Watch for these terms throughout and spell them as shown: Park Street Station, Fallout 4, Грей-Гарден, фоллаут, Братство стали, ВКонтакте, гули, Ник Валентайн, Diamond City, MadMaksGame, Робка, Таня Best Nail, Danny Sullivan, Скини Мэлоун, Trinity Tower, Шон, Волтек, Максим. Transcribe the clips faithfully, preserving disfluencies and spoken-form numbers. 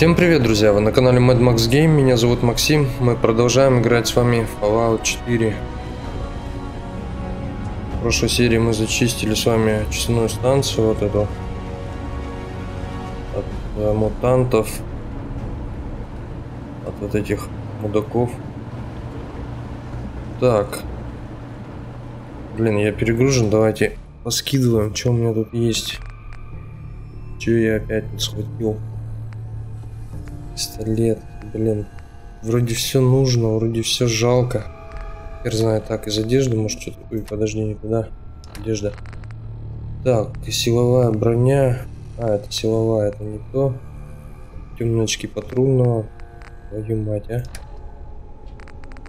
Всем привет, друзья! Вы на канале MadMaksGame, меня зовут Максим. Мы продолжаем играть с вами в Fallout четыре. В прошлой серии мы зачистили с вами очистную станцию, вот эту, от мутантов, от вот этих мудаков. Так, блин, я перегружен, давайте поскидываем, что у меня тут есть. Че я опять не схватил? Пистолет, блин. Вроде все нужно, вроде все жалко. Я знаю, так, из одежды, может, что-то... Ой, подожди, никуда. Одежда. Так, силовая броня. А, это силовая, это не то. Темные очки патрульного. Твою мать, а.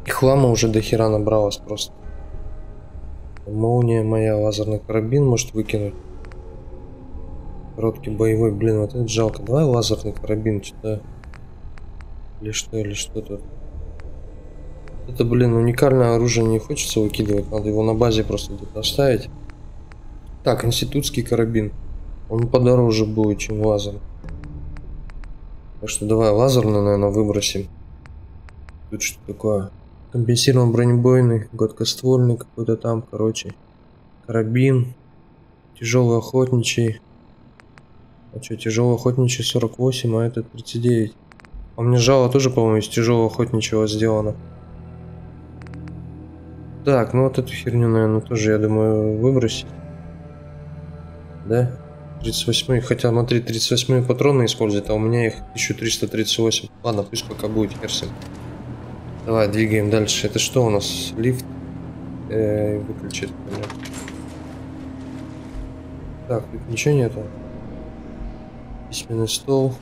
И хлама уже до хера набралась просто. Молния моя, лазерный карабин, может, выкинуть. Короткий боевой, блин, вот это жалко. Давай лазерный карабин, что-то... Или что, или что тут. Это, блин, уникальное оружие, не хочется выкидывать. Надо его на базе просто где-то оставить. Так, институтский карабин. Он подороже будет, чем лазер. Так что давай лазерный, наверное, выбросим. Тут что такое? Компенсирован бронебойный, гладкоствольный какой-то там, короче. Карабин. Тяжелый охотничий. А что, тяжелый охотничий сорок восемь, а это тридцать девять. А мне жало тоже, по-моему, из тяжелого охотничьего сделано. Так, ну вот эту херню, наверное, тоже, я думаю, выбросить. Да? тридцать восьмые, хотя, смотри, тридцать восьмые патроны используют, а у меня их тысяча триста тридцать восемь. Ладно, пусть пока будет херсин. Давай, двигаем дальше. Это что у нас? Лифт? Э-э, выключит. Так, тут ничего нету. Письменный стол.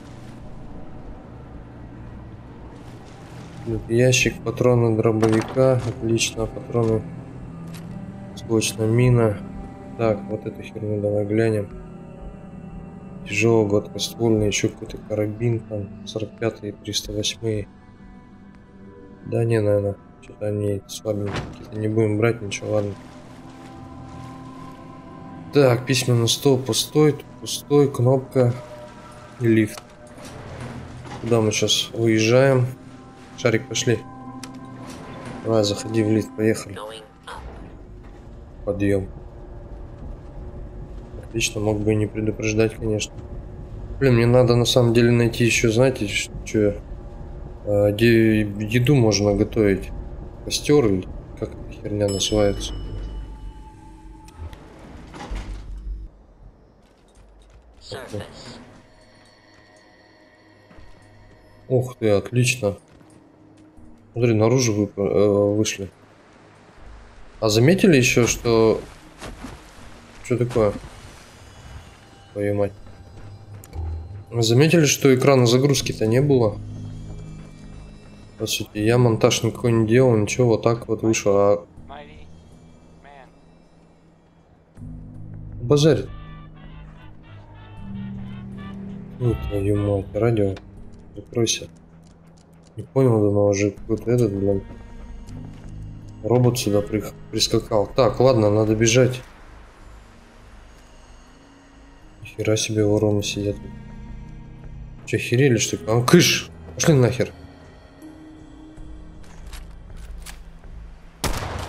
Ящик, патроны дробовика, отлично, патроны склочная мина. Так, вот эту херню давай глянем. Тяжелый гладкоствольный, еще какой-то карабин там, сорок пятые, триста восьмые. Да не, наверное, что-то они слабенькие какие-то, не будем брать, ничего, ладно. Так, письменный стол пустой, пустой, кнопка и лифт. Куда мы сейчас уезжаем? Шарик, пошли. Давай, заходи в лифт, поехали. Подъем. Отлично, мог бы и не предупреждать, конечно. Блин, мне надо на самом деле найти еще, знаете, что? А, где еду можно готовить? Костер или как эта херня называется? Ух ты, отлично. Смотри, наружу вы, э, вышли. А заметили еще, что... Что такое? Твою мать. Заметили, что экрана загрузки-то не было? По сути, я монтаж никакой не делал, ничего, вот так вот вышло. А... Базарит. Ну, твою мать, радио. Закройся. Не понял, думал, уже какой-то этот, блин, робот сюда при... прискакал. Так, ладно, надо бежать. Хера себе вороны сидят. Че, херели, что ли? А, кыш! Пошли нахер.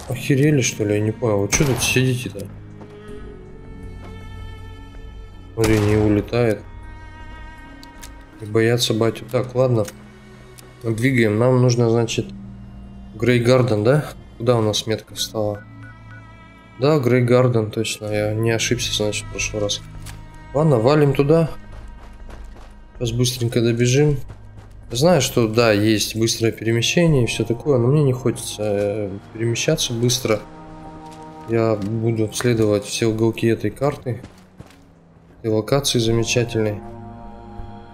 Охерели, что ли? Я не понял. Вы что тут сидите-то? Смотри, не улетает. И боятся батю. Так, ладно. Двигаем. Нам нужно, значит, Грей-Гарден, да? Куда у нас метка встала? Да, Грей-Гарден, точно. Я не ошибся, значит, в прошлый раз. Ладно, валим туда. Сейчас быстренько добежим. Знаю, что, да, есть быстрое перемещение и все такое, но мне не хочется перемещаться быстро. Я буду обследовать все уголки этой карты. И локации замечательные.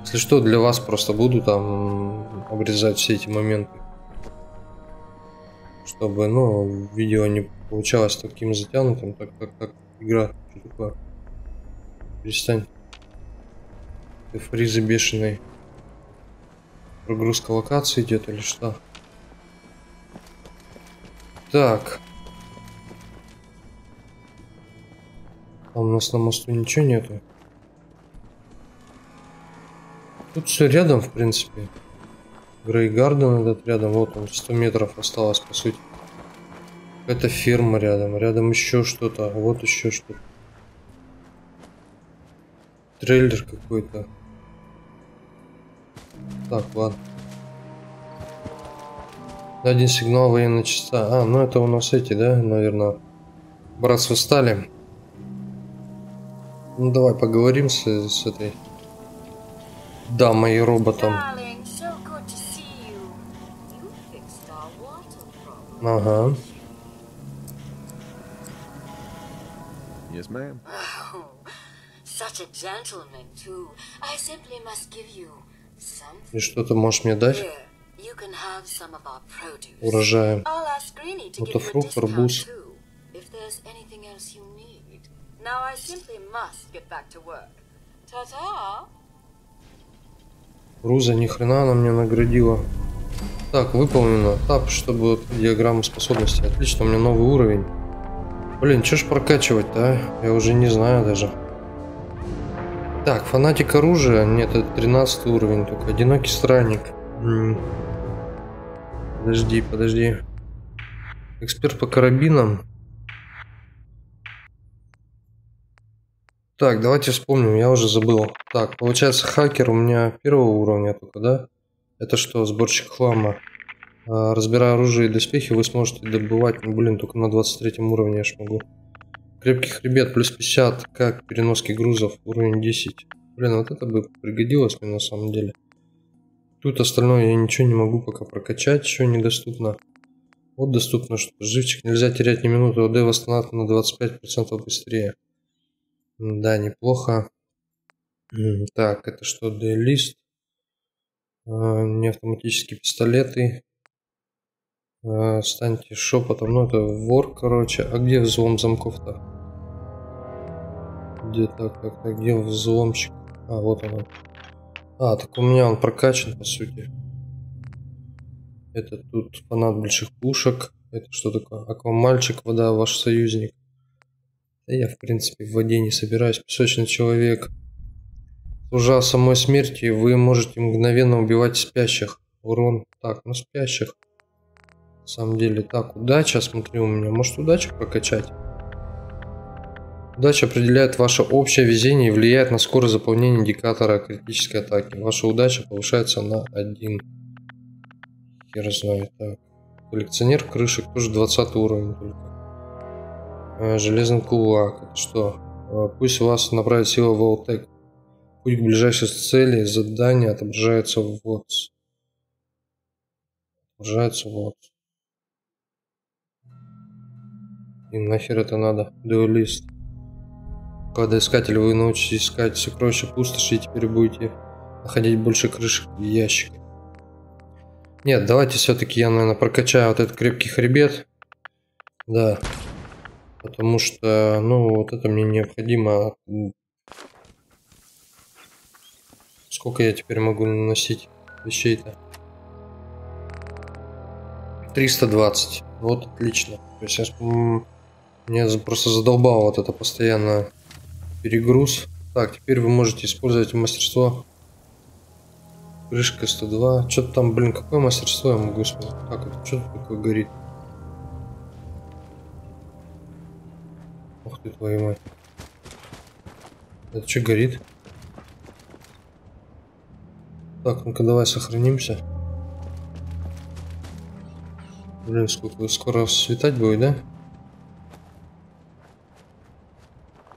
Если что, для вас просто буду там обрезать все эти моменты. Чтобы, ну, видео не получалось таким затянутым. Так, так, так, игра. Что такое? Перестань. Ты фризы бешеные. Прогрузка локации идет или что? Так. Там у нас на мосту ничего нету. Тут все рядом, в принципе. Грей-Гарден этот рядом. Вот он, сто метров осталось, по сути. Это ферма рядом. Рядом еще что-то. Вот еще что-то. Трейлер какой-то. Так, ладно. Один сигнал военной часа. А, ну это у нас эти, да, наверное. Братство стали. Ну давай поговорим с, с этой дамой и роботом. Ага. Yes, ma'am. И что ты можешь мне дать? Урожаем. Это фрукт, арбуз. Руза ни хрена она мне наградила. Так, выполнено. Тап, чтобы диаграмма способности. Отлично, у меня новый уровень. Блин, что ж прокачивать-то, а? Я уже не знаю даже. Так, фанатик оружия. Нет, это тринадцатый уровень только. Одинокий странник. Подожди, подожди. Эксперт по карабинам. Так, давайте вспомним, я уже забыл. Так, получается, хакер у меня первого уровня только, да? Это что, сборщик хлама? А, разбирая оружие и доспехи, вы сможете добывать, ну, блин, только на двадцать третьем уровне я ж могу. Крепких ребят, плюс пятьдесят, как переноски грузов, уровень десять. Блин, вот это бы пригодилось мне на самом деле. Тут остальное я ничего не могу пока прокачать, еще недоступно. Вот доступно, что живчик нельзя терять ни минуты, ОД восстанавливает на двадцать пять процентов быстрее. Да, неплохо. Так, это что, Д-лист? А, неавтоматические пистолеты. А, станьте шепотом. Ну, это вор, короче. А где взлом замков-то? Где так, так, так, где взломщик? А, вот он. А, так у меня он прокачан, по сути. Это тут фанат больших пушек. Это что такое? Аквамальчик, вода, ваш союзник. Да я, в принципе, в воде не собираюсь. Песочный человек. Служа самой смерти, вы можете мгновенно убивать спящих. Урон. Так, ну спящих. На самом деле. Так, удача, смотри, у меня. Может, удачу прокачать? Удача определяет ваше общее везение и влияет на скорость заполнения индикатора критической атаки. Ваша удача повышается на один. Хер знает. Так. Коллекционер крышек тоже двадцатый уровень только. Железный кулак. Это что? Пусть вас направит сила Волтек. Путь к ближайшей цели. Задание отображается в вот. Отображается вот. И нахер это надо? Дуэлист. Когда искатель, вы научитесь искать сокровища пустоши и теперь будете находить больше крышек и ящиков. Нет, давайте все-таки я, наверное, прокачаю вот этот крепкий хребет. Да. Потому что, ну, вот это мне необходимо. Сколько я теперь могу наносить вещей-то? триста двадцать. Вот, отлично. То есть, мне просто задолбало вот это постоянно перегруз. Так, теперь вы можете использовать мастерство. Крышка сто два. Что-то там, блин, какое мастерство я могу использовать? Так, вот, что-то такое горит. Ух ты, твою мать. Это что горит? Так, ну-ка давай сохранимся. Блин, сколько скоро светать будет, да?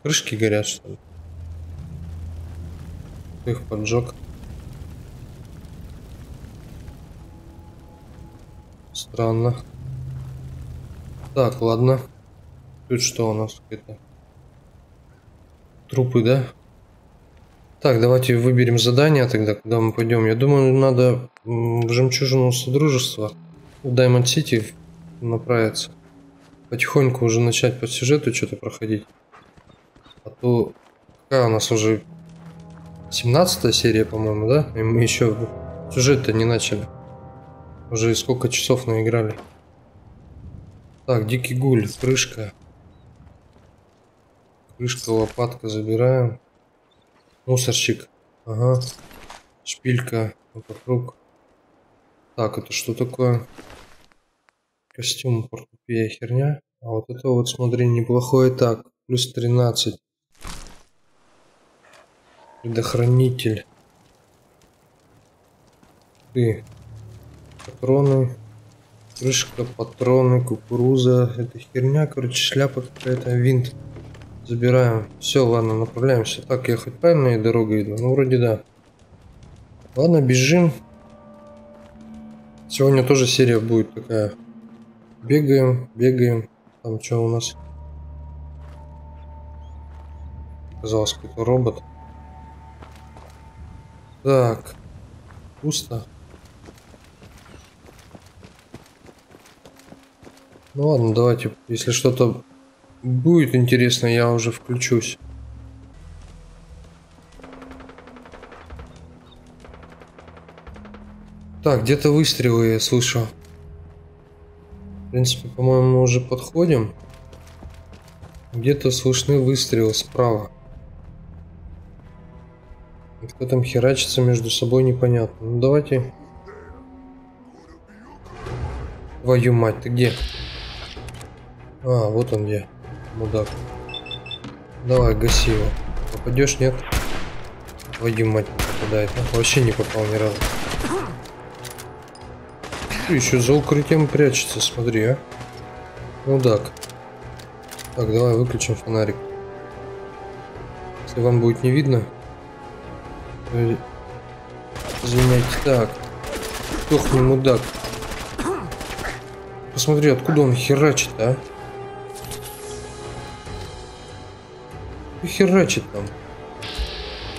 Крышки горят, что ли? Их поджег. Странно. Так, ладно. Тут что у нас? Это трупы, да? Так, давайте выберем задание тогда, куда мы пойдем. Я думаю, надо в жемчужину Содружества, в Diamond City направиться. Потихоньку уже начать по сюжету что-то проходить. А то какая у нас уже семнадцатая серия, по-моему, да? И мы еще сюжет-то не начали. Уже сколько часов наиграли. Так, дикий гуль, крышка. Крышка, лопатка забираем. Мусорщик. Ага. Шпилька вокруг. Так, это что такое? Костюм, портупея, херня. А вот это вот, смотри, неплохой. Так, плюс тринадцать. Предохранитель. Ты. Патроны. Крышка, патроны, кукуруза. Это херня, короче, шляпа какая-то, винт. Забираем. Все, ладно, направляемся. Так, я хоть правильная дорога иду? Ну, вроде да. Ладно, бежим. Сегодня тоже серия будет такая. Бегаем, бегаем. Там что у нас? Оказалось, какой-то робот. Так. Пусто. Ну ладно, давайте, если что-то будет интересно, я уже включусь. Так, где-то выстрелы я слышал. В принципе, по-моему, мы уже подходим. Где-то слышны выстрелы справа. И кто там херачится между собой, непонятно. Ну давайте. Твою мать, ты где? А, вот он где. Мудак. Давай, гаси его. Попадешь, нет? Твою мать, не попадает. А, вообще не попал ни разу. Еще за укрытием прячется, смотри, а. Ну так. Так, давай выключим фонарик. Если вам будет не видно. Извиняйте. Так. Тухни, мудак. Посмотри, откуда он херачит, а? И херачит там.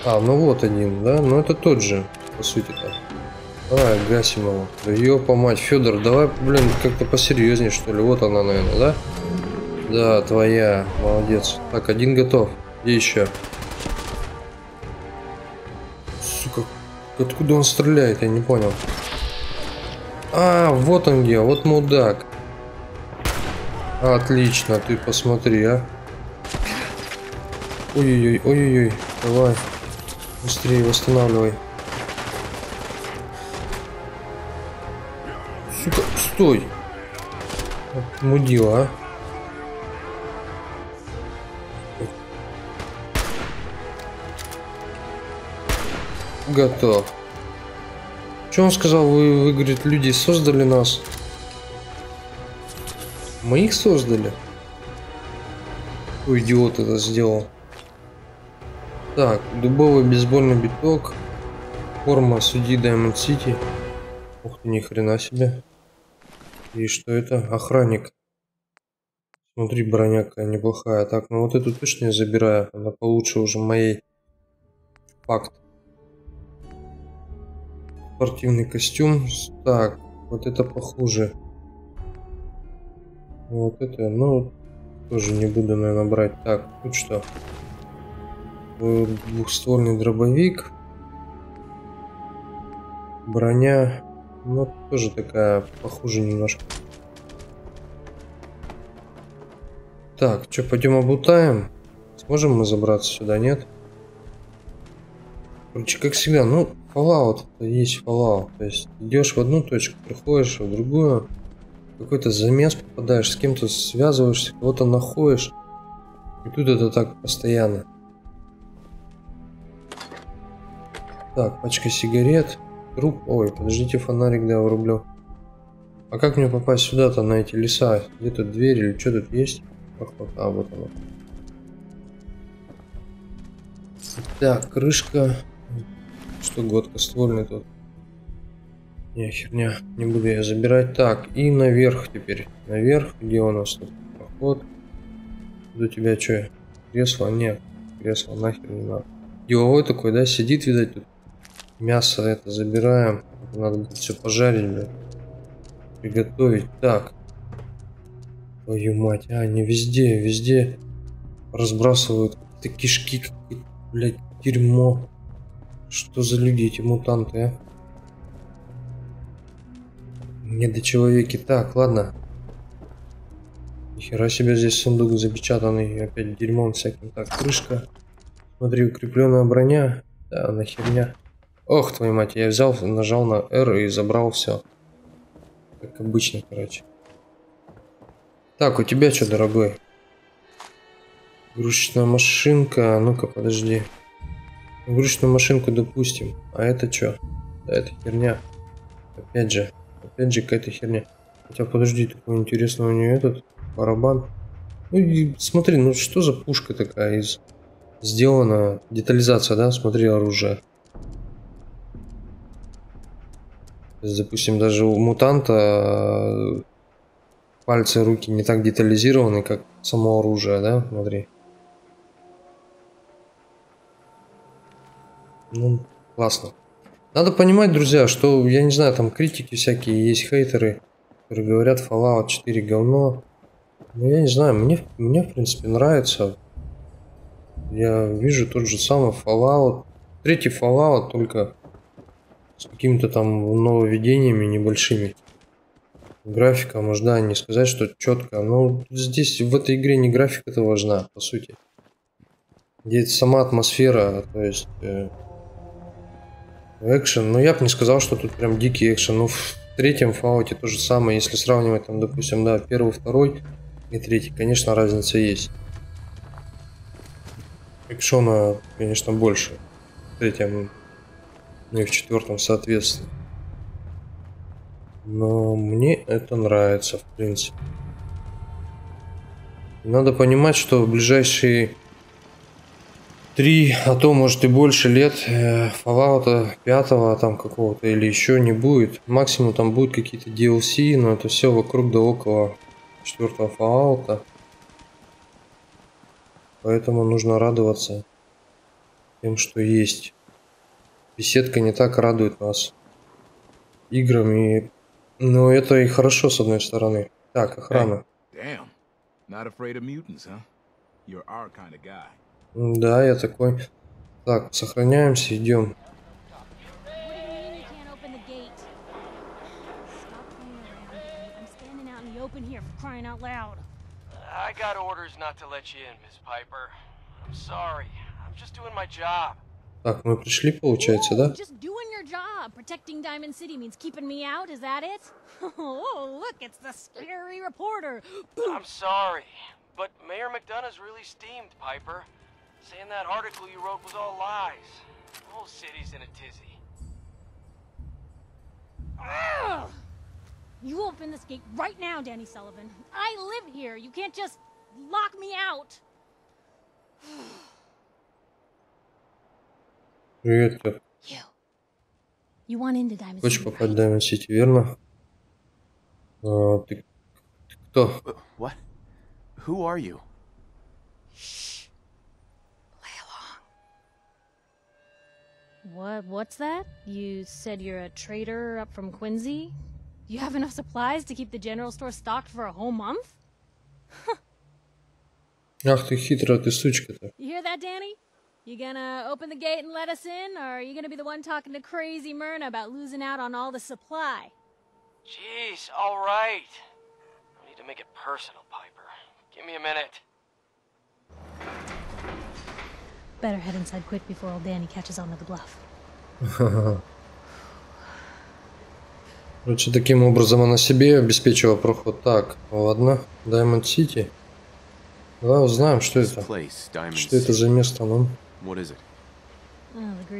А, ну вот один, да? Ну это тот же, по сути-то. А, гасим его. Да ёпа мать, Федор, давай, блин, как-то посерьезнее, что ли. Вот она, наверное, да? Да, твоя. Молодец. Так, один готов. Где еще? Сука, откуда он стреляет, я не понял. А, вот он где, вот мудак. Отлично, ты посмотри, а. Ой-ой-ой, ой-ой-ой. Давай. Быстрее восстанавливай. Сука, стой! Мудила, а? Готов. Что он сказал? Вы, вы, говорит, люди создали нас. Мы их создали? Какой идиот это сделал? Так, дубовый бейсбольный биток. Форма судьи Diamond City. Ух ты, ни хрена себе. И что это? Охранник. Смотри, броня какая неплохая. Так, ну вот эту точно я забираю. Она получше уже моей. Факт. Спортивный костюм. Так, вот это похуже. Вот это, ну, тоже не буду, наверное, брать. Так, тут что? Двухствольный дробовик. Броня. Ну, тоже такая похуже немножко. Так, что, пойдем облутаем? Сможем мы забраться сюда, нет? Короче, как всегда, ну, Fallout есть Fallout. То есть идешь в одну точку, приходишь в другую. Какой-то замес попадаешь, с кем-то связываешься, кого-то находишь. И тут это так постоянно. Так, пачка сигарет. Труп. Ой, подождите, фонарик, да, врублю. А как мне попасть сюда-то, на эти леса? Где тут дверь или что тут есть? А, вот она. Так, крышка. Что, гладко ствольный тут? Не, херня. Не буду я забирать. Так, и наверх теперь. Наверх. Где у нас тут проход? Тут у тебя что? Кресло? Нет. Кресло нахер не надо. Деловой такой, да? Сидит, видать, тут. Мясо это забираем. Надо будет все пожарить, блин. Приготовить. Так. Твою мать. А, не везде, везде разбрасывают какие-то кишки, какие-то, блядь, дерьмо. Что за люди эти мутанты, а? Недочеловеки. Так, ладно. Нихера себе, здесь сундук запечатанный. Опять дерьмом всяким. Так, крышка. Смотри, укрепленная броня. Да, она херня. Ох, твою мать, я взял, нажал на R и забрал все. Как обычно, короче. Так, у тебя что, дорогой? Игрушечная машинка. Ну-ка, подожди. Игрушечную машинку допустим. А это что? Да, это херня. Опять же. Опять же какая-то херня. Хотя, подожди, такой интересный у нее этот барабан. Ну, и смотри, ну что за пушка такая из... Сделана детализация, да? Смотри, оружие. Допустим, даже у мутанта пальцы, руки не так детализированы, как само оружие, да? Смотри. Ну, классно. Надо понимать, друзья, что, я не знаю, там критики всякие, есть хейтеры, которые говорят, Fallout четыре говно. Ну, я не знаю, мне, мне в принципе, нравится. Я вижу тот же самый Fallout. Третий Fallout, только с какими-то там нововведениями небольшими. Графика, можно не сказать, что четко. Но здесь, в этой игре, не графика-то важна, по сути. Здесь сама атмосфера, то есть э, экшен. Но я бы не сказал, что тут прям дикий экшен. Ну, в третьем Fallout то же самое. Если сравнивать, там, допустим, да, первый, второй и третий, конечно, разница есть. Экшена, конечно, больше. В третьем, ну и в четвертом, соответственно. Но мне это нравится, в принципе. Надо понимать, что в ближайшие три, а то, может, и больше лет Fallout пятого там какого-то или еще не будет. Максимум там будут какие-то ди эл си, но это все вокруг да около четвертого Fallout. Поэтому нужно радоваться тем, что есть. Беседка не так радует нас играми. Но это и хорошо, с одной стороны. Так, охрана. Да, я такой. Так, сохраняемся, идем. I got orders not to let you in, Miss Piper. I'm sorry. I'm just doing my job. Так, мы пришли, получается, да? Just doing your job. Protecting Diamond City means keeping me out. Is that it? Oh, look, it's the scary reporter. I'm sorry, but Mayor McDonough's really steamed, Piper. Saying that article you wrote was all lies. The whole city's in a tizzy. Ugh! You open this gate right now, Danny Sullivan. I live here. You can't just lock me out. Привет, как? Хочешь попасть в Diamond City, верно? А, ты, ты кто? What? Who are you? Shh. Play along. What? What's that? You said you're a trader up from Quincy. You have enough supplies to keep the general store stocked for a whole month? Ах ты хитрая ты сучка-то. You hear that, Danny? You gonna open the gate and let us in, or are you gonna be the one talking to crazy Myrna about losing out on all the supply? Jeez, all right. I need to make it personal, Piper. Give me a minute. Better head inside quick before old Danny catches on to the bluff. Короче, таким образом она себе обеспечила проход. Так, ладно, Diamond City. Давай узнаем, что это. Что это за место, ну? Oh, love it or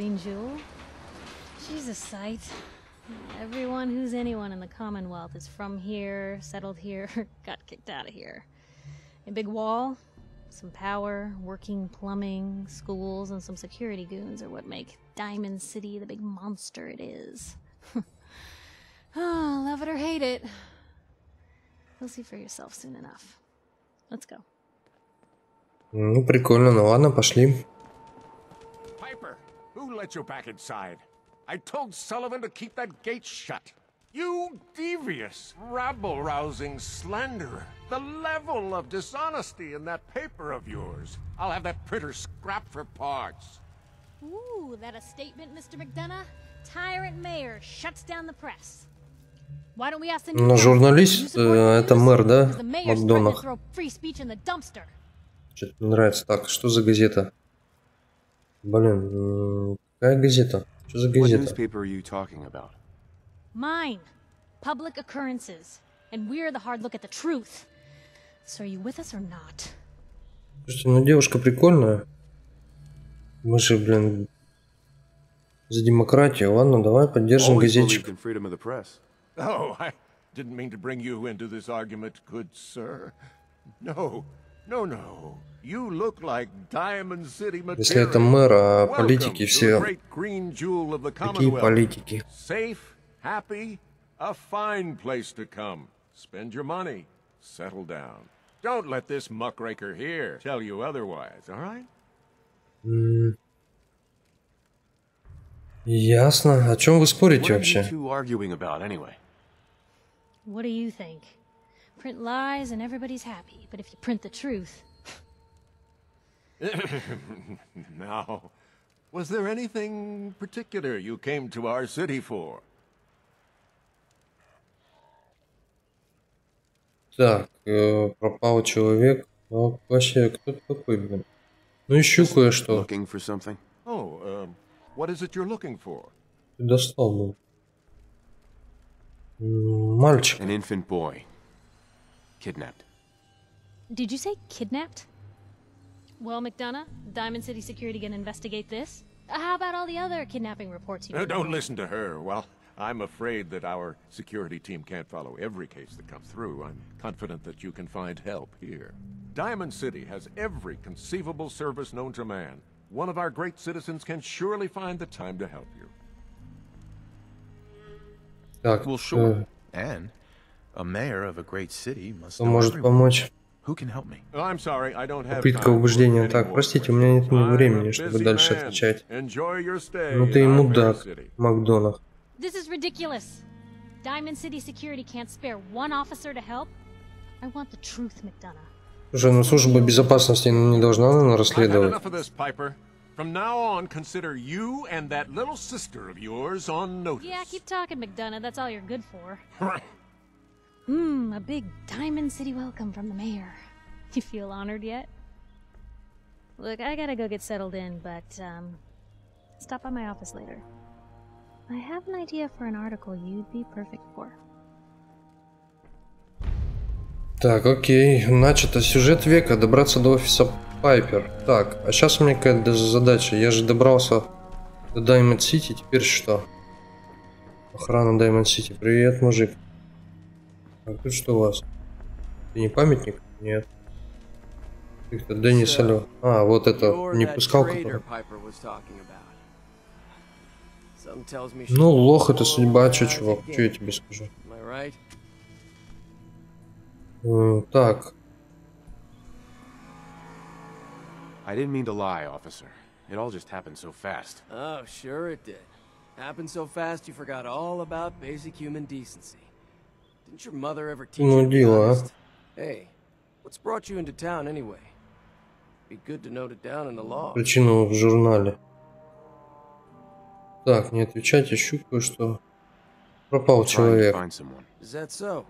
hate it. You'll see for yourself soon enough. Let's go. Ну прикольно, ну ладно, пошли. Piper, who let you back inside? I told Sullivan to keep that gate shut. You devious, rabble-rousing slanderer. The level of dishonesty in that paper of yours. I'll have that printer scrapped for parts. Ooh, that a statement, Mister McDonough? Tyrant mayor shuts down the press. Но журналист, это мэр, да? Макдонах. Что-то мне нравится. Так, что за газета? Блин, какая газета? Что за газета? Mine. Public occurrences. And we're the hard look at the truth. So are you with us or not? Слушайте, ну девушка прикольная. Мы же, блин, за демократию. Ладно, давай поддержим газетчик. Didn't mean to bring you into this argument, good sir. No, no, no. You look like Diamond City material. Если это мэр, а политики все такие политики. Safe, happy, a fine place to come. Spend your money, settle down. Don't let this muckraker here tell you otherwise, all right? Mm. Ясно. О чем вы спорите вообще? What do you think? Print lies and everybody's happy, but if you print the truth... Now, was there anything particular you came to our city for? Так, э, пропал человек. А вообще, кто такой, блин? Ну ищу кое-что. Oh, uh, what is it you're looking for? Ты достал, блин. Мальчик. An infant boy. Kidnapped. Did you say kidnapped? Well, McDonough, Diamond City security gonna investigate this? How about all the other kidnapping reports you... No, don't listen to her. Well, I'm afraid that our security team can't follow every case that comes through. I'm confident that you can find help here. Diamond City has every conceivable service known to man. One of our great citizens can surely find the time to help you. Так, well, sure. And a mayor of a great city must know everyone. Who can help me? I'm sorry, I don't have time. Попытка убеждения. Так, простите, у меня нет времени, чтобы дальше отвечать. Ну ты и мудак, Макдональд. This is ridiculous. Diamond City security can't spare one officer to help. I want the truth, McDonough. Слушай, ну служба безопасности не должна, наверное, расследовать. From now on, consider you and that little sister of yours on notice. Yeah, keep talking, McDonough. That's all you're good for. Hmm, a big Diamond City welcome from the mayor. You feel honored yet? Look, I gotta go get settled in, but um, stop by my office later. I have an idea for an article you'd be perfect for. Так, окей, начато. Сюжет века. Добраться до офиса Пайпер. Так, а сейчас у меня какая-то задача. Я же добрался до Diamond City, теперь что? Охрана Diamond City. Привет, мужик. А тут что у вас? Ты не памятник? Нет. Ты-то Денис, алло. А, вот это, не пускал который. Ну, лох, это судьба, чё, чувак? Чё я тебе скажу? М, так. I didn't mean to lie, officer. It all just happened so fast. Oh, sure it did. Happened so fast you forgot all about basic human decency. Didn't your mother ever teach you? Hey, what's brought you into town anyway? Be good to note it down in the law. Причину в журнале. Так, не отвечать, ищу кое-что. Пропал человек. Is that so?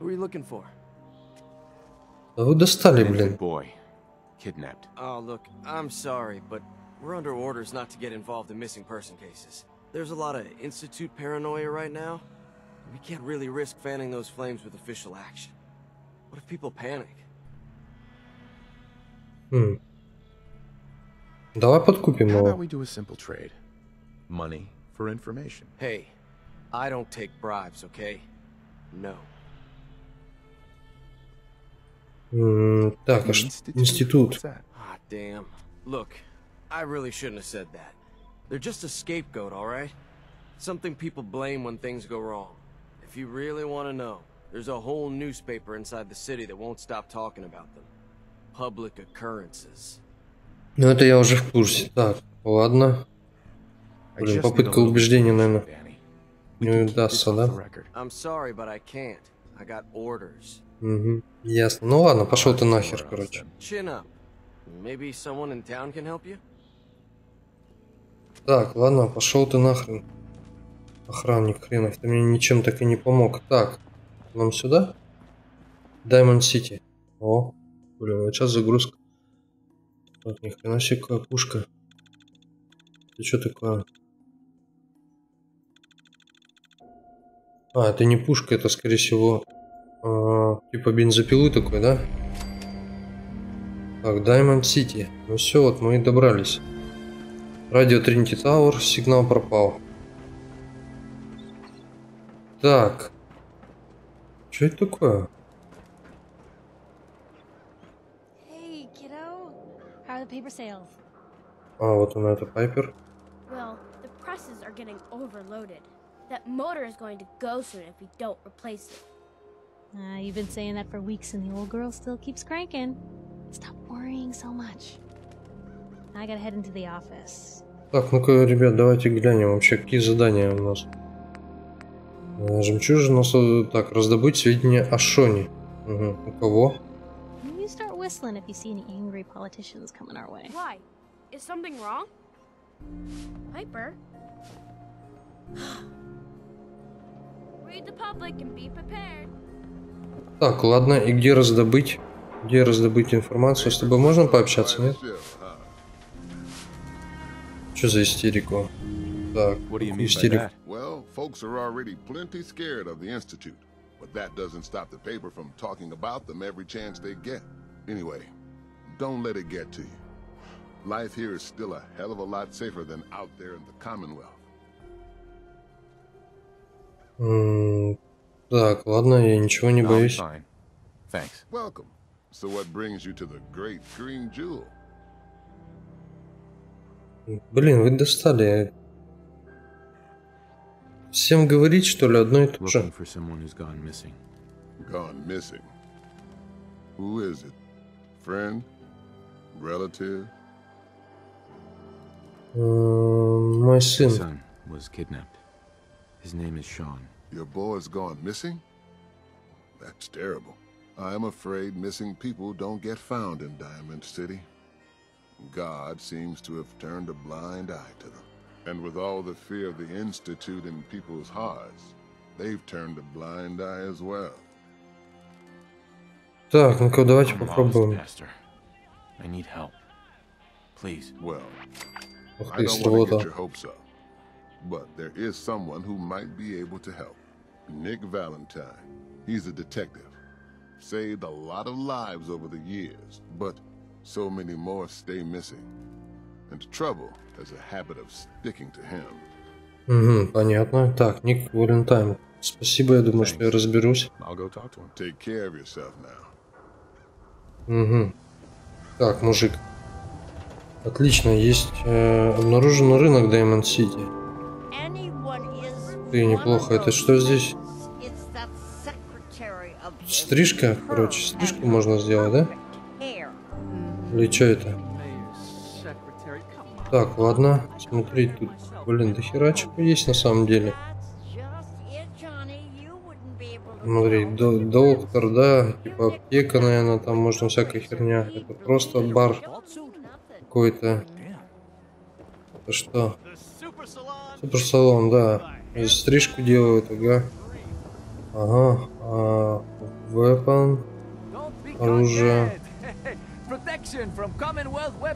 Who are you looking for? Да вы достали, блин. Kidnapped. Oh, look, I'm sorry, but we're under orders not to get involved in missing person cases. There's a lot of institute paranoia right now. We can't really risk fanning those flames with official action. What if people panic? Hmm. Давай подкупим его. How about we do a simple trade? Money for information. Hey, I don't take bribes, okay? No. Mm, так, а что? Институт. Look, I really shouldn't have said that. They're just a scapegoat, all right? Something people blame when things go wrong. If you really want to know, there's a whole newspaper inside the city that won't stop talking about them. Public occurrences. Ну это я уже в курсе. Так, ладно. Блин, попытка убеждения, наверное, не удастся, да? I'm sorry, but I can't. I got orders. Угу, ясно. Ну ладно, пошел ты нахер, короче. Так, ладно, пошел ты нахрен. Охранник хренов, ты мне ничем так и не помог. Так, нам сюда? Diamond City. О, блин, вот сейчас загрузка. Вот, ни хрена себе, какая пушка. Ты что такое? А, это не пушка, это, скорее всего, э, типа бензопилы такой, да? Так, Diamond City. Ну все, вот мы и добрались. Радио Trinity Tower, сигнал пропал. Так. Что это такое? А, вот он, это Пайпер. Так, ну-ка, ребят, давайте глянем вообще, какие задания у нас. Жемчужина. Так, раздобыть сведения о Шоне. Угу. У кого? Так, ладно, и где раздобыть? Где раздобыть информацию? С тобой можно пообщаться, нет? Что за истерику? Так, истерика. Folks are already plenty scared of the Institute, but that doesn't stop the paper from talking about them every chance they get. Anyway, don't let it get to you. Life here is still a hell of a lot safer than out there in the Commonwealth. Mm, так, ладно, я ничего не боюсь. No, thanks. Welcome. So what brings you to the Great Green Jewel? Блин, вы достали. Всем говорить, что ли, одно и то же? Мой сын. And with all the fear of the Institute in people's hearts, they've turned a blind eye as well. Так, ну-ка, давайте попробуем. I need help. Please. Well, I don't want to get your hopes up, but there is someone who might be able to help. Ник Валентайн. He's a detective. Saved a lot of lives over the years, but so many more stay missing. And trouble has a habit of sticking to him. Mm-hmm, понятно. Так, Ник Валентайн. Спасибо, я думаю, что я разберусь. Take care of yourself now. Mm-hmm. Так, мужик. Отлично, есть э, обнаружен рынок Diamond City. Ты неплохо. Это что здесь? Стрижка, короче, стрижку можно сделать, да? Или что это? Так, ладно, смотри, тут, блин, до хера чего есть на самом деле. Смотри, до, доктор, да, типа аптека, наверное, там можно всякая херня. Это просто бар какой-то. Это что? Суперсалон, да. И стрижку делают, ага. Ага, а, weapon, оружие.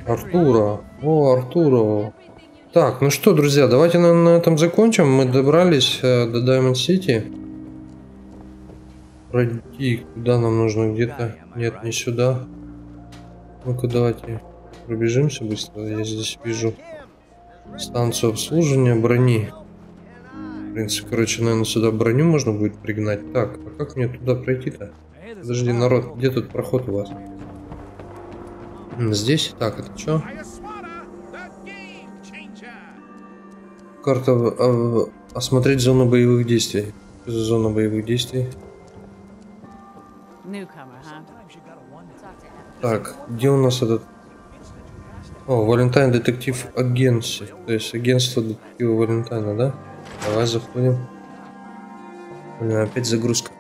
Артура. О, Артура. Так, ну что, друзья, давайте на, на этом закончим. Мы добрались э, до Diamond City. Пройти, куда нам нужно, где-то. Нет, не сюда. Ну-ка, давайте пробежимся быстро. Я здесь вижу станцию обслуживания брони. В принципе, короче, наверное, сюда броню можно будет пригнать. Так, а как мне туда пройти-то? Подожди, народ, где тут проход у вас? Здесь? Так, это что? Карта... Э, осмотреть зону боевых действий. Что за зона боевых действий? Так, где у нас этот... О, Валентайн детектив агентство. То есть агентство детектива Валентайна, да? Давай заходим. Блин, опять загрузка.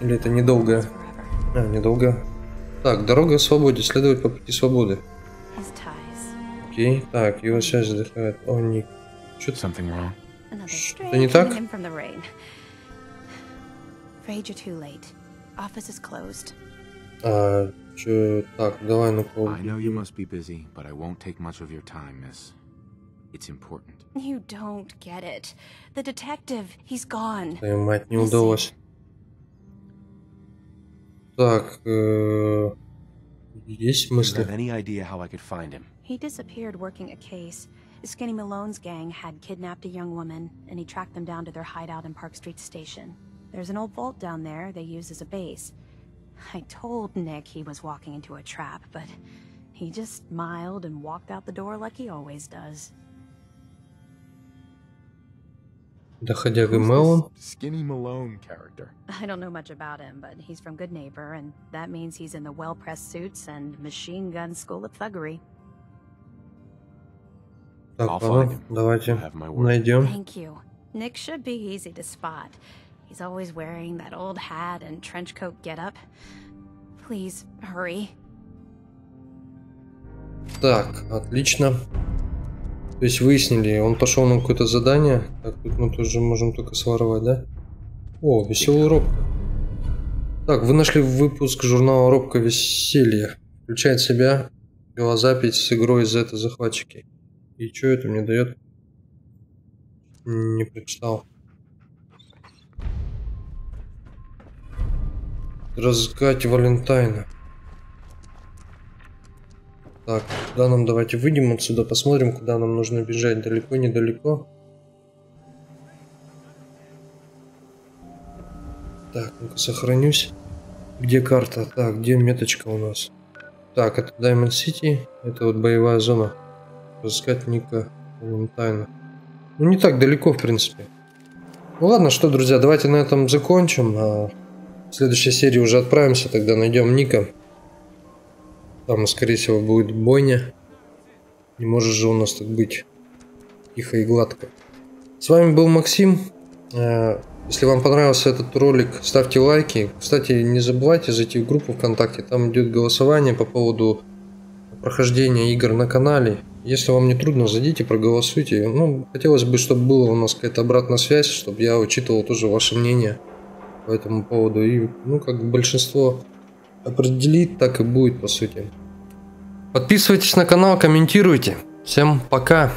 Или это недолгая? А, недолгая. Так, дорога к свободе, следовать по пути свободы. Окей, так, его связь задыхает. О, Ник. Что-то не так? А, чё, так, давай, ну-ка. It's important. You don't get it. The detective, he's gone. Твою мать, не удалось. Так, э, есть мысли? Any idea how I could find him? He disappeared working a case. Скини Мэлоун's gang had kidnapped a young woman, and he tracked them down to their hideout in Park Street Station. There's an old vault down there they use as a base. I told Nick he was walking into a trap, but he just smiled and walked out the door like he always does. Доходяга Мэлоун? Скини Мэлоун character. I don't know much about him, but he's from Good Neighbor, and that means he's in the well-pressed suits and machine gun school of thuggery. Так, ладно, давайте найдем. Thank you. Nick should be easy to spot. He's always wearing that old hat and trench coat getup. Please hurry. Так, отлично. То есть выяснили, он пошел на какое-то задание. Так, тут мы тоже можем только своровать, да? О, веселая робка. Так, вы нашли выпуск журнала «Робка веселья». Включает в себя велозапись с игрой Z захватчики. И что это мне дает? Не прочитал. Разгадать Валентайна. Так, куда нам, давайте выйдем отсюда, посмотрим, куда нам нужно бежать, далеко, недалеко. Так, ну-ка сохранюсь. Где карта? Так, где меточка у нас? Так, это Diamond City, это вот боевая зона. Разыскать Ника Валентайна. Ну, не так далеко, в принципе. Ну ладно, что, друзья, давайте на этом закончим. А в следующей серии уже отправимся, тогда найдем Ника. Там, скорее всего, будет бойня. Не может же у нас тут быть тихо и гладко. С вами был Максим. Если вам понравился этот ролик, ставьте лайки. Кстати, не забывайте зайти в группу ВКонтакте. Там идет голосование по поводу прохождения игр на канале. Если вам не трудно, зайдите, проголосуйте. Ну, хотелось бы, чтобы была у нас какая-то обратная связь, чтобы я учитывал тоже ваше мнение по этому поводу. И, ну, как большинство определит, так и будет, по сути. Подписывайтесь на канал, комментируйте. Всем пока!